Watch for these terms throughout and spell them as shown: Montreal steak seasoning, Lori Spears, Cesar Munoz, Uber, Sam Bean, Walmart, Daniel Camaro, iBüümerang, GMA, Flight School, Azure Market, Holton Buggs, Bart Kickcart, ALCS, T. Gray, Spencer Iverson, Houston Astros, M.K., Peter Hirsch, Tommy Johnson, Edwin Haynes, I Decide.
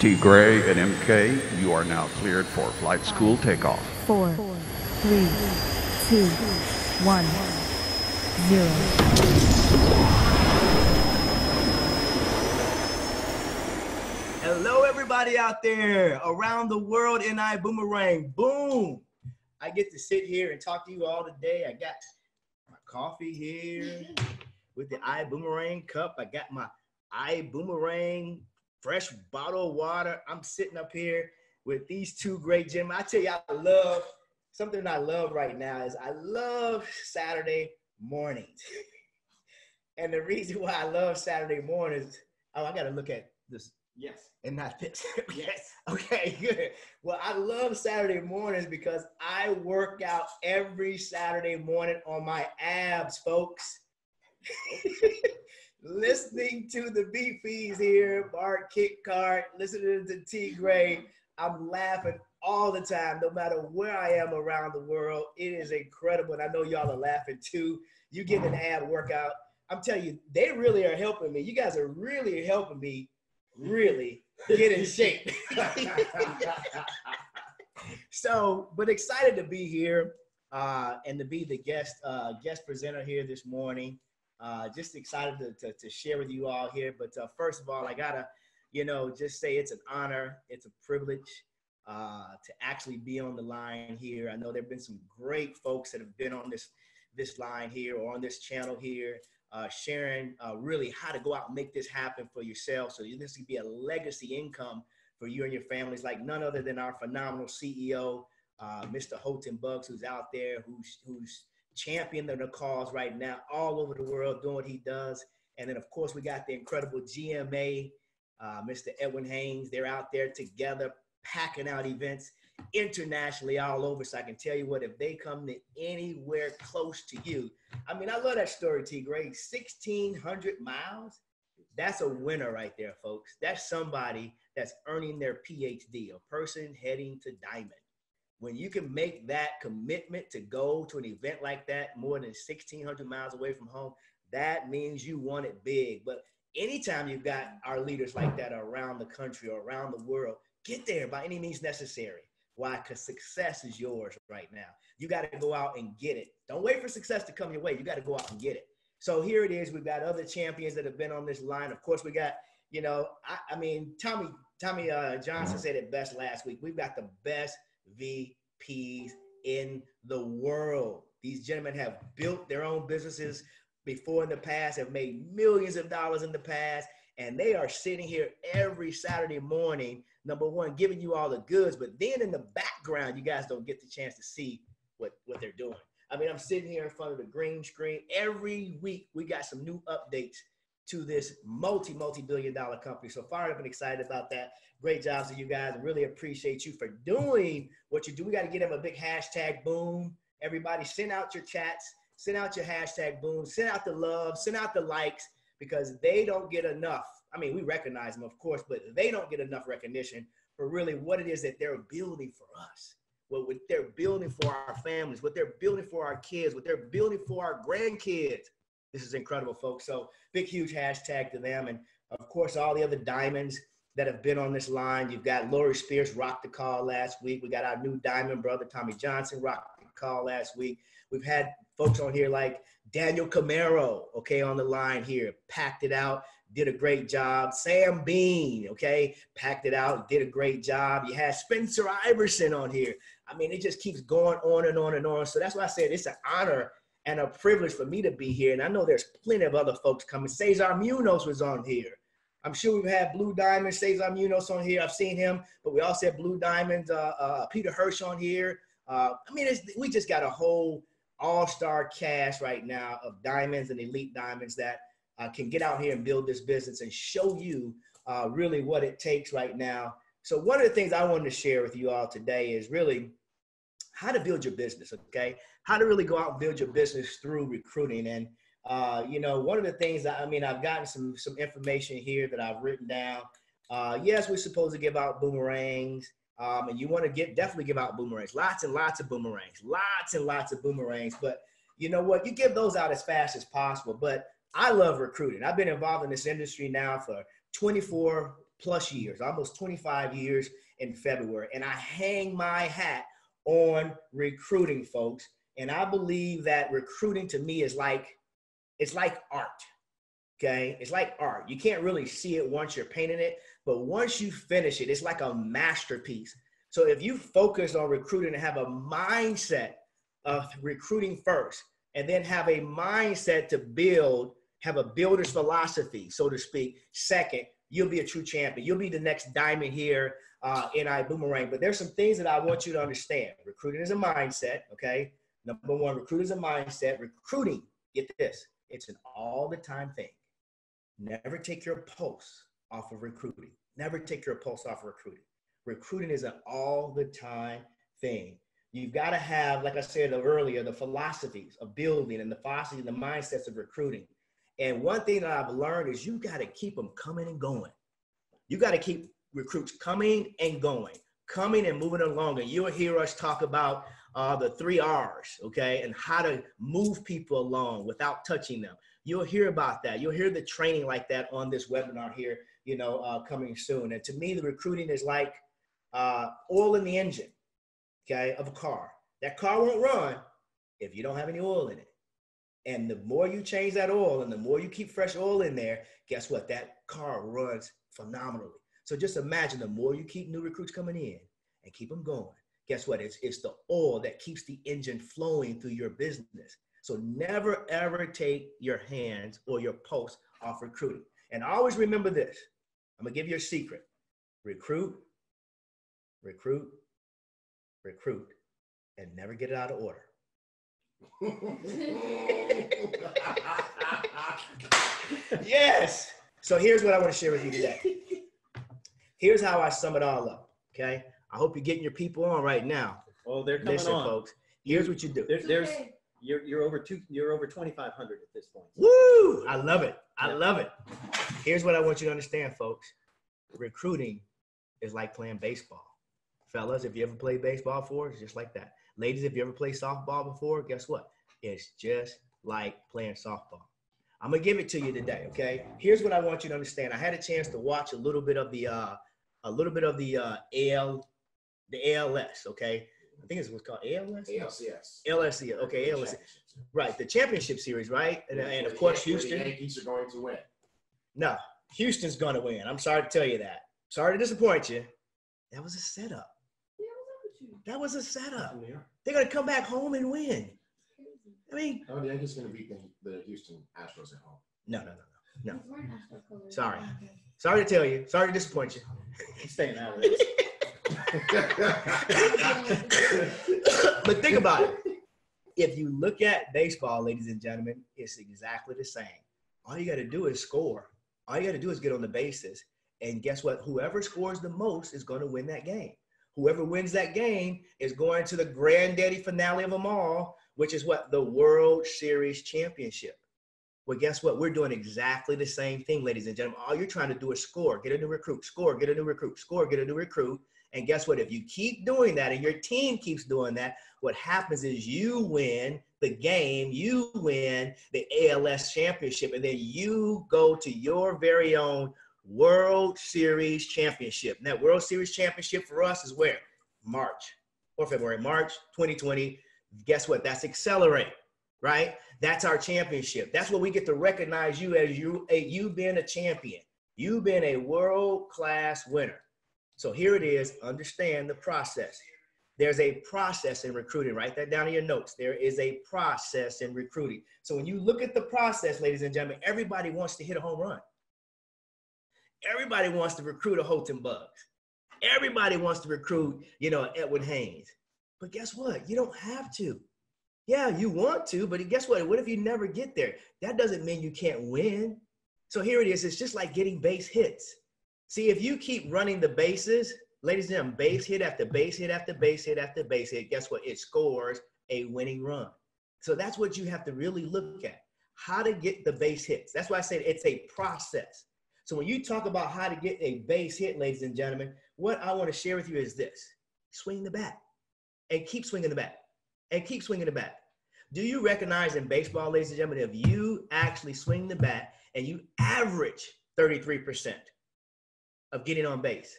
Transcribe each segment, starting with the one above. T. Gray and M.K., you are now cleared for flight school takeoff. 4, 3, 2, 1, 0. Hello, everybody out there around the world in iBüümerang. Boom! I get to sit here and talk to you all today. I got my coffee here with the iBüümerang cup. I got my iBüümerang fresh bottle of water. I'm sitting up here with these two great gentlemen. I tell you, something I love right now is I love Saturday mornings. And the reason why I love Saturday mornings, oh, I gotta look at this. Yes. And not this. Yes. Okay, good. Well, I love Saturday mornings because I work out every Saturday morning on my abs, folks. Listening to the beat feeds here, Bart Kickcart, listening to T. Gray. I'm laughing all the time, no matter where I am around the world. It is incredible, and I know y'all are laughing too. You get an ab workout. I'm telling you, they really are helping me. You guys are really helping me really get in shape. So, but excited to be here and to be the guest presenter here this morning. Just excited to share with you all here. But first of all, I gotta, just say it's an honor, it's a privilege to actually be on the line here. I know there've been some great folks that have been on this line here or on this channel here, sharing really how to go out and make this happen for yourself. So this could be a legacy income for you and your families, like none other than our phenomenal CEO, Mr. Holton Buggs, who's out there, who's champion of the cause right now all over the world doing what he does. And then, of course, we got the incredible GMA, Mr. Edwin Haynes. They're out there together packing out events internationally all over. So I can tell you what, if they come to anywhere close to you, I mean, I love that story, T. Gray. 1,600 miles, that's a winner right there, folks. That's somebody that's earning their PhD, a person heading to diamond. When you can make that commitment to go to an event like that, more than 1,600 miles away from home, that means you want it big. But anytime you've got our leaders like that around the country or around the world, get there by any means necessary. Why? Because success is yours right now. You got to go out and get it. Don't wait for success to come your way. You got to go out and get it. So here it is. We've got other champions that have been on this line. Of course, we got, I mean, Tommy Johnson said it best last week. We've got the best VPs in the world. These gentlemen have built their own businesses before in the past, have made millions of dollars in the past, and they are sitting here every Saturday morning, number one, giving you all the goods, but then in the background, you guys don't get the chance to see what they're doing. I mean, I'm sitting here in front of the green screen. Every week, we got some new updates to this multi-billion-dollar company. So fired up and excited about that. Great job to you guys. Really appreciate you for doing what you do. We got to get them a big hashtag boom. Everybody send out your chats, send out your hashtag boom, send out the love, send out the likes, because they don't get enough. I mean, we recognize them, of course, but they don't get enough recognition for really what it is that they're building for us, what they're building for our families, what they're building for our kids, what they're building for our grandkids. This is incredible, folks. So big, huge hashtag to them. And of course, all the other diamonds that have been on this line. You've got Lori Spears, rocked the call last week. We got our new diamond brother, Tommy Johnson, rocked the call last week. We've had folks on here like Daniel Camaro, okay, on the line here, packed it out, did a great job. Sam Bean, okay, packed it out, did a great job. You had Spencer Iverson on here. I mean, it just keeps going on and on and on. So that's why I said it's an honor and a privilege for me to be here. And I know there's plenty of other folks coming. Cesar Munoz was on here. I'm sure we've had Blue Diamond, Cesar Munoz on here. I've seen him, but we also had Blue Diamond, Peter Hirsch on here. I mean, we just got a whole all-star cast right now of diamonds and elite diamonds that can get out here and build this business and show you really what it takes right now. So one of the things I wanted to share with you all today is really how to build your business, okay? How to really go out and build your business through recruiting. And, one of the things, I've gotten some information here that I've written down. Yes, we're supposed to give out boomerangs. And you want to definitely give out boomerangs. Lots and lots of boomerangs. Lots and lots of boomerangs. But you know what? You give those out as fast as possible. But I love recruiting. I've been involved in this industry now for 24 plus years, almost 25 years in February. And I hang my hat on recruiting, folks. And I believe that recruiting to me is like, it's like art, okay? It's like art. You can't really see it once you're painting it, but once you finish it, it's like a masterpiece. So if you focus on recruiting and have a mindset of recruiting first, and then have a mindset to build, have a builder's philosophy, so to speak, second, you'll be a true champion. You'll be the next diamond here in iBüümerang. But there's some things that I want you to understand. Recruiting is a mindset, okay? Number one, recruiting is a mindset. Recruiting, get this, it's an all the time thing. Never take your pulse off of recruiting. Never take your pulse off of recruiting. Recruiting is an all the time thing. You've got to have, like I said earlier, the philosophies of building and the philosophy and the mindsets of recruiting. And one thing that I've learned is you got to keep them coming and going. You got to keep recruits coming and going, coming and moving along. And you'll hear us talk about the 3 R's, okay, and how to move people along without touching them. You'll hear about that. You'll hear the training like that on this webinar here, you know, coming soon. And to me, the recruiting is like oil in the engine, okay, of a car. That car won't run if you don't have any oil in it. And the more you change that oil and the more you keep fresh oil in there, guess what? That car runs phenomenally. So just imagine the more you keep new recruits coming in and keep them going, guess what? It's the oil that keeps the engine flowing through your business. So never, ever take your hands or your pulse off recruiting. And always remember this. I'm going to give you a secret. Recruit, recruit, recruit, and never get it out of order. Yes. So here's what I want to share with you today. Here's how I sum it all up, okay? I hope you're getting your people on right now. Oh, they're coming on. Folks, here's what you do. You're over 2,500 at this point. Woo! I love it. I love it. Here's what I want you to understand, folks. Recruiting is like playing baseball. Fellas, if you ever played baseball before, it's just like that. Ladies, if you ever played softball before, guess what? It's just like playing softball. I'm going to give it to you today, okay? Here's what I want you to understand. I had a chance to watch a little bit of the ALS, okay? I think it's what's called ALS? ALCS. LSCS, okay, ALCS. Right, the championship series, right? And of course, Houston. The Yankees are going to win. No, Houston's going to win. I'm sorry to tell you that. Sorry to disappoint you. That was a setup. That was a setup. Yeah. They're going to come back home and win. I mean, oh, the Yankees going to beat the Houston Astros at home. No. Sorry. Sorry to tell you. Sorry to disappoint you. I'm staying out of this. But think about it. If you look at baseball, ladies and gentlemen, it's exactly the same. All you got to do is score. All you got to do is get on the bases. And guess what? Whoever scores the most is going to win that game. Whoever wins that game is going to the granddaddy finale of them all, which is what? The World Series Championship. Well, guess what? We're doing exactly the same thing, ladies and gentlemen. All you're trying to do is score, get a new recruit, score, get a new recruit, score, get a new recruit. And guess what? If you keep doing that and your team keeps doing that, what happens is you win the game, you win the ALS championship, and then you go to your very own World Series Championship. And that World Series Championship for us is where? March or February, March 2020. Guess what? That's Accelerate, right? That's our championship. That's where we get to recognize you as you being a champion. You've been a world-class winner. So here it is. Understand the process. There's a process in recruiting. Write that down in your notes. There is a process in recruiting. So when you look at the process, ladies and gentlemen, everybody wants to hit a home run. Everybody wants to recruit a Holton Buggs. Everybody wants to recruit, you know, Edwin Haynes. But guess what? You don't have to. Yeah, you want to, but guess what? What if you never get there? That doesn't mean you can't win. So here it is. It's just like getting base hits. See, if you keep running the bases, ladies and gentlemen, base hit after base hit after base hit after base hit, guess what? It scores a winning run. So that's what you have to really look at, how to get the base hits. That's why I said it's a process. So when you talk about how to get a base hit, ladies and gentlemen, what I want to share with you is this. Swing the bat and keep swinging the bat and keep swinging the bat. Do you recognize in baseball, ladies and gentlemen, if you actually swing the bat and you average 33%, of getting on base,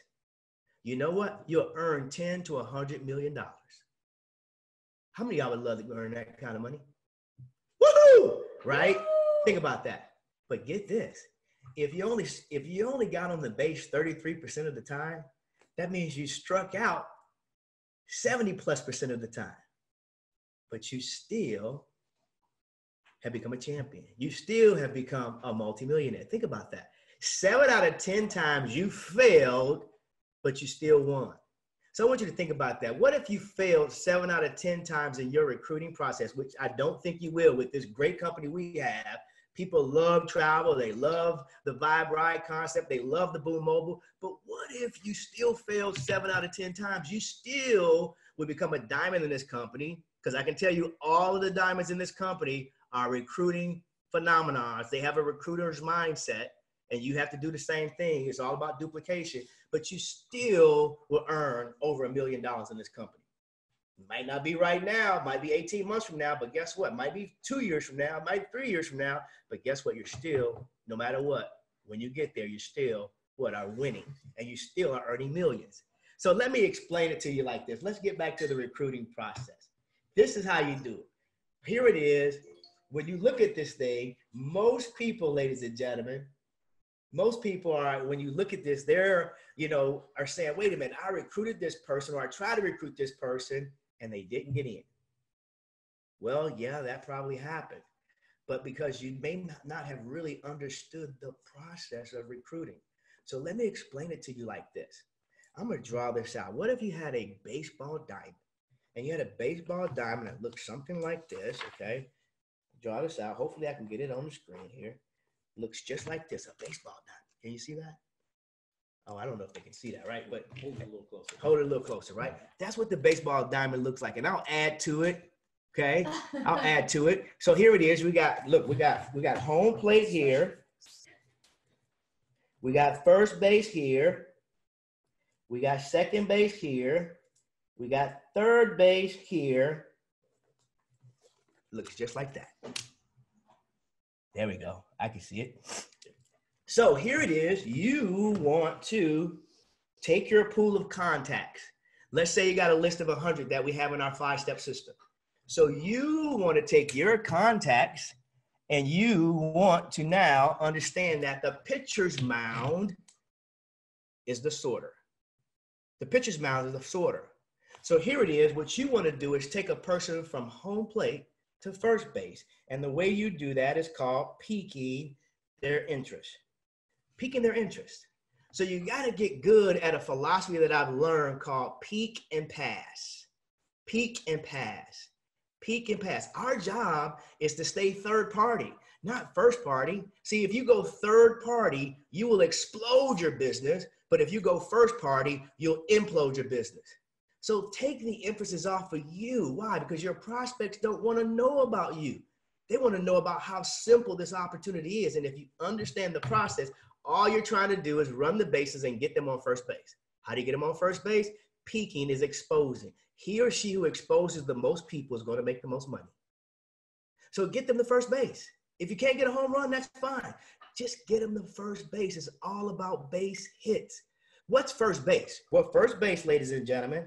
you know what? You'll earn $10 to $100 million. How many of y'all would love to earn that kind of money? Woohoo! Right? Woo! Think about that. But get this. If you only got on the base 33% of the time, that means you struck out 70+% of the time. But you still have become a champion. You still have become a multimillionaire. Think about that. 7 out of 10 times you failed, but you still won. So I want you to think about that. What if you failed 7 out of 10 times in your recruiting process, which I don't think you will with this great company we have. People love travel. They love the Vibe Ride concept. They love the Boom Mobile. But what if you still failed 7 out of 10 times? You still would become a diamond in this company, because I can tell you all of the diamonds in this company are recruiting phenomenons. They have a recruiter's mindset, and you have to do the same thing. It's all about duplication, but you still will earn over $1 million in this company. Might not be right now, might be 18 months from now, but guess what? Might be 2 years from now, might be 3 years from now, but guess what? You're still, no matter what, when you get there, you still are winning, and you still are earning millions. So let me explain it to you like this. Let's get back to the recruiting process. This is how you do it. Here it is. When you look at this thing, most people, ladies and gentlemen, most people are, when you look at this, they're, you know, are saying, wait a minute, I recruited this person, or I tried to recruit this person, and they didn't get in. Well, yeah, that probably happened. But because you may not have really understood the process of recruiting. So let me explain it to you like this. I'm going to draw this out. What if you had a baseball diamond? And you had a baseball diamond that looked something like this, okay? Draw this out. Hopefully, I can get it on the screen here. Looks just like this, a baseball diamond. Can you see that? Oh, I don't know if they can see that, right? But hold it a little closer. Hold it a little closer, right? That's what the baseball diamond looks like. And I'll add to it, okay? I'll add to it. So here it is. We got, look, we got home plate here. We got first base here. We got second base here. We got third base here. Looks just like that. There we go. I can see it. So here it is. You want to take your pool of contacts. Let's say you got a list of 100 that we have in our 5-step system. So you want to take your contacts and you want to now understand that the pitcher's mound is the sorter. The pitcher's mound is the sorter. So here it is. What you want to do is take a person from home plate to first base. And the way you do that is called piquing their interest. Piquing their interest. So you got to get good at a philosophy that I've learned called peak and pass. Peak and pass. Peak and pass. Our job is to stay third party, not first party. See, if you go third party, you will explode your business. But if you go first party, you'll implode your business. So take the emphasis off of you. Why? Because your prospects don't want to know about you. They want to know about how simple this opportunity is. And if you understand the process, all you're trying to do is run the bases and get them on first base. How do you get them on first base? Peaking is exposing. He or she who exposes the most people is going to make the most money. So get them to first base. If you can't get a home run, that's fine. Just get them to first base. It's all about base hits. What's first base? Well, first base, ladies and gentlemen,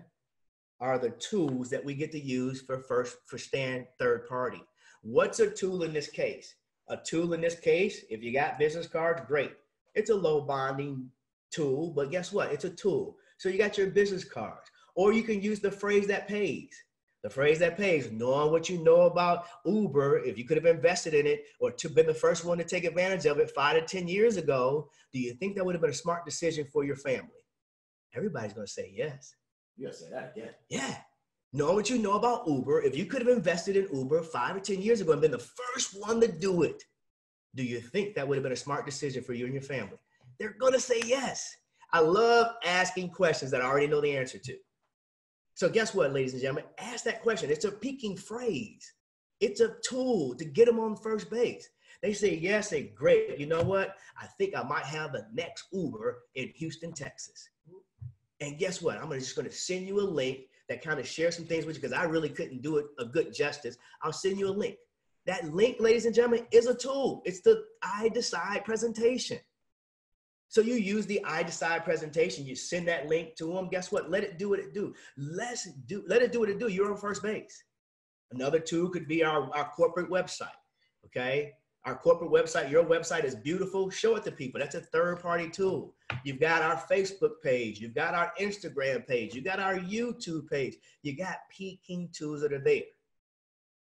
are the tools that we get to use for stand third party. What's a tool in this case? A tool in this case, if you got business cards, great. It's a low bonding tool, but guess what? It's a tool. So you got your business cards, or you can use the phrase that pays. The phrase that pays, knowing what you know about Uber, if you could have invested in it or been the first one to take advantage of it 5 to 10 years ago, do you think that would have been a smart decision for your family? Everybody's gonna say yes. You gotta say that again. Yeah. Know what you know about Uber. If you could have invested in Uber 5 or 10 years ago and been the first one to do it, do you think that would have been a smart decision for you and your family? They're gonna say yes. I love asking questions that I already know the answer to. So guess what, ladies and gentlemen? Ask that question. It's a peaking phrase. It's a tool to get them on first base. They say yes, they great. You know what? I think I might have the next Uber in Houston, Texas. And guess what? I'm just going to send you a link that kind of shares some things with you because I really couldn't do it a good justice. I'll send you a link. That link, ladies and gentlemen, is a tool. It's the I Decide presentation. So you use the I Decide presentation. You send that link to them. Guess what? Let it do what it do. Let it do what it do. You're on first base. Another two could be our corporate website, okay? Our corporate website, your website is beautiful. Show it to people. That's a third-party tool. You've got our Facebook page. You've got our Instagram page. You've got our YouTube page. You got peaking tools that are there.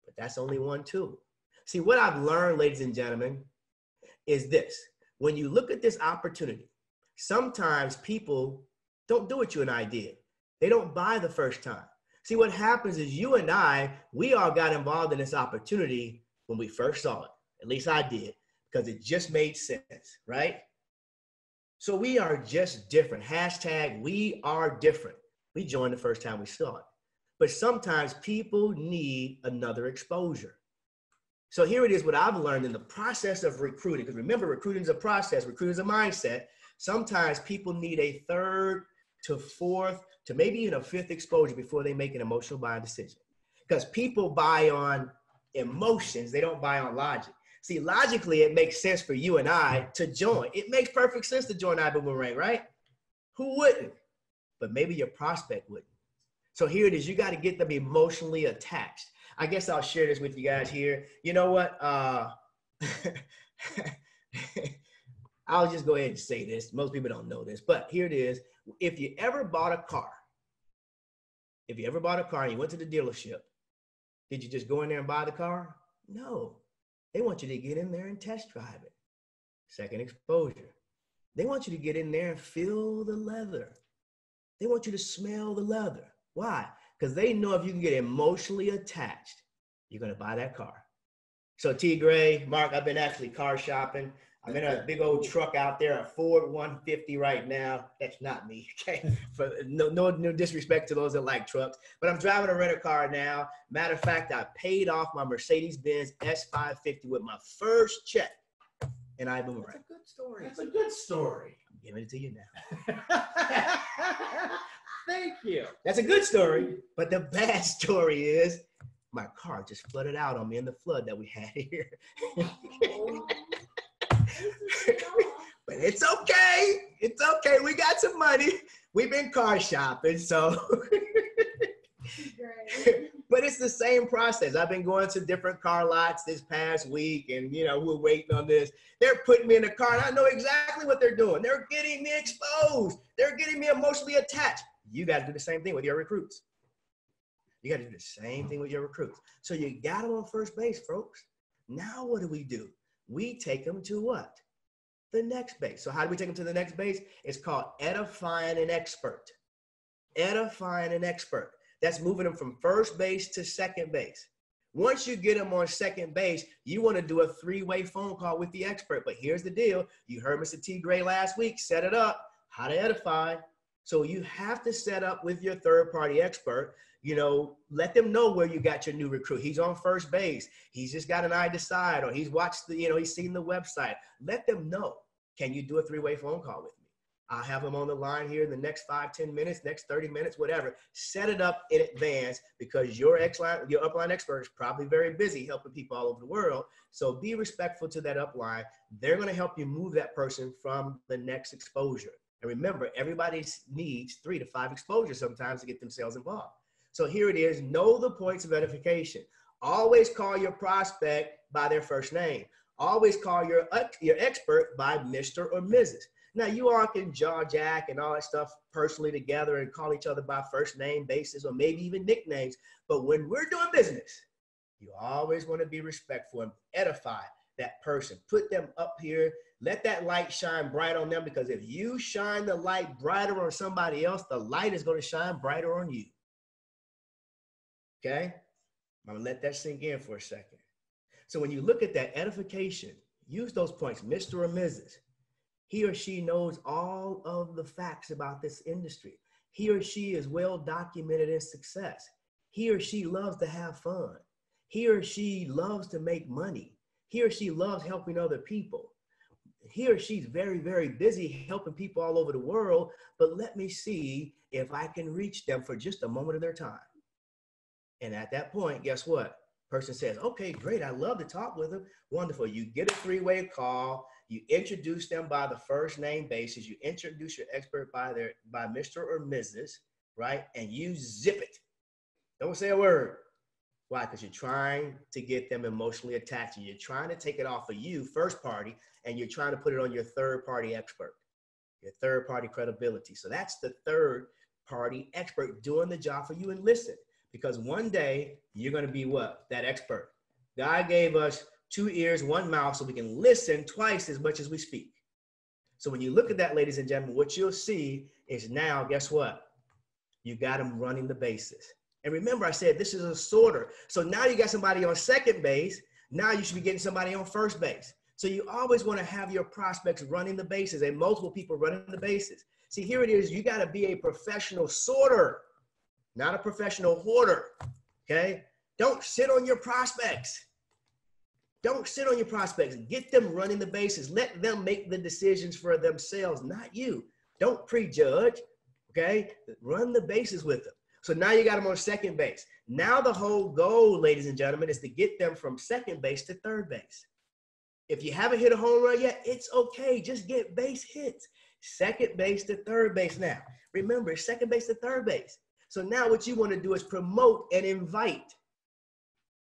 But that's only one tool. See, what I've learned, ladies and gentlemen, is this. When you look at this opportunity, sometimes people don't do it you an idea. They don't buy the first time. See, what happens is you and I, we all got involved in this opportunity when we first saw it. At least I did, because it just made sense, right? So we are just different. Hashtag we are different. We joined the first time we saw it. But sometimes people need another exposure. So here it is, what I've learned in the process of recruiting, because remember, recruiting is a process, recruiting is a mindset. Sometimes people need a third to fourth to maybe even a fifth exposure before they make an emotional buying decision. Because people buy on emotions, they don't buy on logic. See, logically, it makes sense for you and I to join. It makes perfect sense to join iBüümerang, right? Who wouldn't? But maybe your prospect wouldn't. So here it is. You got to get them emotionally attached. I guess I'll share this with you guys here. You know what? I'll just go ahead and say this. Most people don't know this, but here it is. If you ever bought a car, if you ever bought a car and you went to the dealership, did you just go in there and buy the car? No. They want you to get in there and test drive it. Second exposure. They want you to get in there and feel the leather. They want you to smell the leather. Why? Because they know if you can get emotionally attached, you're going to buy that car. So T. Gray, Mark, I've been actually car shopping. I'm in a big old truck out there, a Ford 150 right now. That's not me, okay? No disrespect to those that like trucks, but I'm driving a rental car now. Matter of fact, I paid off my Mercedes-Benz S550 with my first check, and I boomerang. That's a good story. That's a good story. I'm giving it to you now. Thank you. That's a good story, but the bad story is my car just flooded out on me in the flood that we had here. But it's okay. It's okay. We got some money. We've been car shopping, so. But it's the same process. I've been going to different car lots this past week, and you know we're waiting on this. They're putting me in the car, and I know exactly what they're doing. They're getting me exposed. They're getting me emotionally attached. You got to do the same thing with your recruits. You got to do the same thing with your recruits. So you got them on first base, folks. Now what do we do? We take them to what? The next base. So how do we take them to the next base? It's called edifying an expert. Edifying an expert. That's moving them from first base to second base. Once you get them on second base, you want to do a three-way phone call with the expert. But here's the deal. You heard Mr. T. Gray last week. Set it up. How to edify. So you have to set up with your third-party expert. You know, let them know where you got your new recruit. He's on first base. He's just got an eye to side, or he's watched the, you know, he's seen the website. Let them know. Can you do a three-way phone call with me? I'll have him on the line here in the next 5, 10 minutes, next 30 minutes, whatever. Set it up in advance because your upline expert is probably very busy helping people all over the world. So be respectful to that upline. They're going to help you move that person from the next exposure. And remember, everybody needs 3 to 5 exposures sometimes to get themselves involved. So here it is. Know the points of edification. Always call your prospect by their first name. Always call your expert by Mr. or Mrs. Now, you all can jaw jack and all that stuff personally together and call each other by first name basis or maybe even nicknames. But when we're doing business, you always want to be respectful and edify that person. Put them up here. Let that light shine bright on them, because if you shine the light brighter on somebody else, the light is going to shine brighter on you. Okay? I'm going to let that sink in for a second. So when you look at that edification, use those points, Mr. or Mrs. He or she knows all of the facts about this industry. He or she is well documented in success. He or she loves to have fun. He or she loves to make money. He or she loves helping other people. He or she's very, very busy helping people all over the world, but let me see if I can reach them for just a moment of their time. And at that point, guess what? Person says, okay, great. I love to talk with them. Wonderful. You get a three-way call. You introduce them by the first name basis. You introduce your expert by their, by Mr. or Mrs., right? And you zip it. Don't say a word. Why? Because you're trying to get them emotionally attached. And you're trying to take it off of you, first party, and you're trying to put it on your third party expert, your third party credibility. So that's the third party expert doing the job for you. And listen, because one day you're going to be what? That expert. God gave us 2 ears, 1 mouth, so we can listen twice as much as we speak. So when you look at that, ladies and gentlemen, what you'll see is now, guess what? You got them running the bases. And remember, I said, this is a sorter. So now you got somebody on second base. Now you should be getting somebody on first base. So you always want to have your prospects running the bases and multiple people running the bases. See, here it is. You got to be a professional sorter, not a professional hoarder, okay? Don't sit on your prospects. Don't sit on your prospects. Get them running the bases. Let them make the decisions for themselves, not you. Don't prejudge, okay? Run the bases with them. So now you got them on second base. Now the whole goal, ladies and gentlemen, is to get them from second base to third base. If you haven't hit a home run yet, it's okay. Just get base hits. Second base to third base now. Remember, second base to third base. So now what you want to do is promote and invite.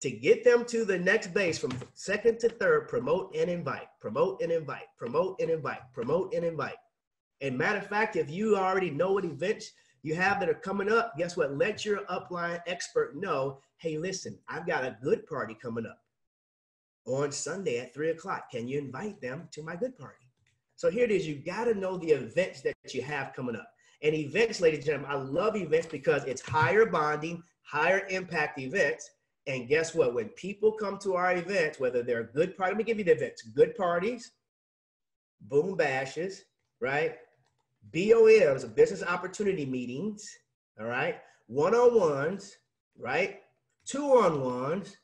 To get them to the next base from second to third, promote and invite, promote and invite, promote and invite, promote and invite. And matter of fact, if you already know what events you have that are coming up, guess what? Let your upline expert know, hey, listen, I've got a good party coming up on Sunday at 3 o'clock. Can you invite them to my good party? So here it is. You got to know the events that you have coming up. And events, ladies and gentlemen, I love events because it's higher bonding, higher impact events. And guess what? When people come to our events, whether they're good parties, let me give you the events, good parties, boom bashes, right? BOMs, business opportunity meetings, all right? One-on-ones, right? Two-on-ones,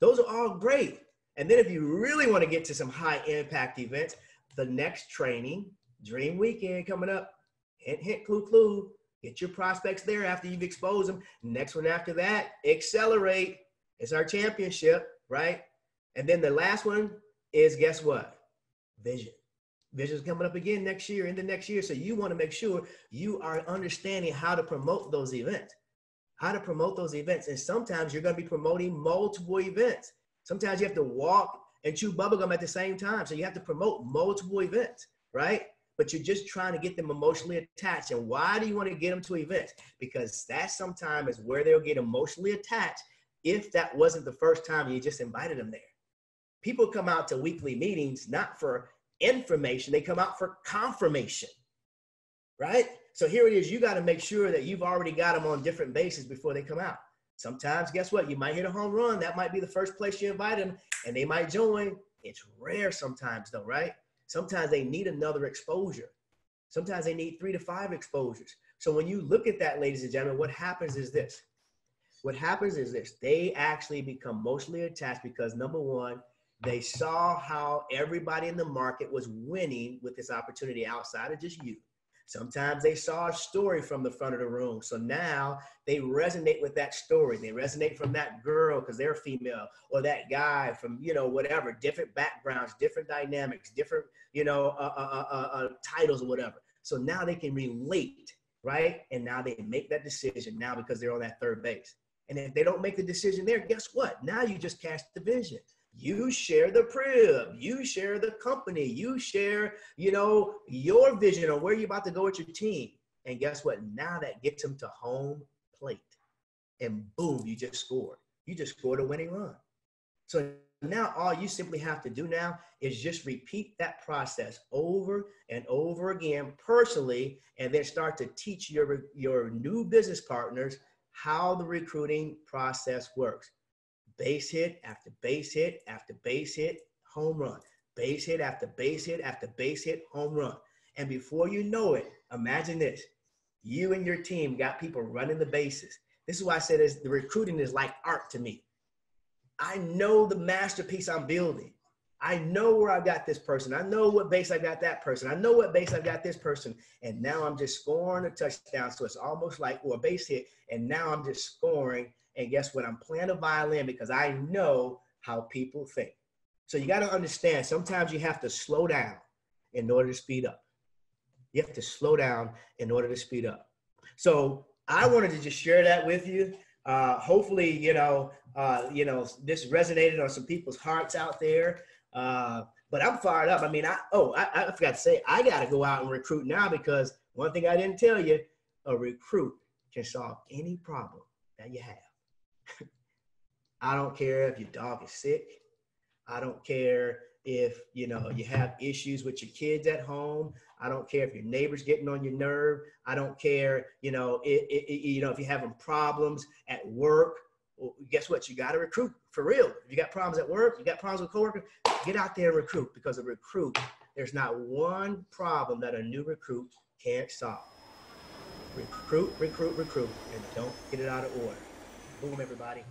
those are all great. And then if you really want to get to some high impact events, the next training, Dream Weekend coming up, hint, hint, clue, clue, get your prospects there after you've exposed them. Next one after that, Accelerate. It's our championship, right? And then the last one is, guess what? Vision. Vision is coming up again next year, in the next year. So you want to make sure you are understanding how to promote those events, how to promote those events. And sometimes you're going to be promoting multiple events. Sometimes you have to walk and chew bubblegum at the same time. So you have to promote multiple events, right? But you're just trying to get them emotionally attached. And why do you want to get them to events? Because that sometimes is where they'll get emotionally attached. If that wasn't the first time you just invited them there. People come out to weekly meetings, not for information, they come out for confirmation, right? So here it is, you gotta make sure that you've already got them on different bases before they come out. Sometimes, guess what? You might hit a home run, that might be the first place you invite them and they might join. It's rare sometimes though, right? Sometimes they need another exposure. Sometimes they need 3 to 5 exposures. So when you look at that, ladies and gentlemen, what happens is this. What happens is this, they actually become emotionally attached because number one, they saw how everybody in the market was winning with this opportunity outside of just you. Sometimes they saw a story from the front of the room. So now they resonate with that story. They resonate from that girl because they're female or that guy from, you know, whatever, different backgrounds, different dynamics, different, you know, titles or whatever. So now they can relate, right? And now they make that decision now because they're on that third base. And if they don't make the decision there, guess what? Now you just cast the vision. You share the crib. You share the company. You share, you know, your vision on where you're about to go with your team. And guess what? Now that gets them to home plate. And boom, you just scored. You just scored a winning run. So now all you simply have to do now is just repeat that process over and over again personally, and then start to teach your new business partners how the recruiting process works. Base hit after base hit after base hit, home run. Base hit after base hit after base hit, home run. And before you know it, imagine this. You and your team got people running the bases. This is why I said this, the recruiting is like art to me. I know the masterpiece I'm building. I know where I got this person. I know what base I got that person. I know what base I got this person. And now I'm just scoring a touchdown. So it's almost like, or a base hit. And now I'm just scoring. And guess what? I'm playing a violin because I know how people think. So you got to understand, sometimes you have to slow down. in order to speed up. You have to slow down in order to speed up. So I wanted to just share that with you. Hopefully, this resonated on some people's hearts out there. But I'm fired up. I mean, I forgot to say, I got to go out and recruit now, because one thing I didn't tell you, a recruit can solve any problem that you have. I don't care if your dog is sick. I don't care if, you have issues with your kids at home. I don't care if your neighbor's getting on your nerve. I don't care, if you're having problems at work. Well, guess what? You got to recruit for real. If you got problems at work, you got problems with coworkers, get out there and recruit, because a recruit, there's not one problem that a new recruit can't solve. Recruit, recruit, recruit, and don't get it out of order. Boom, everybody.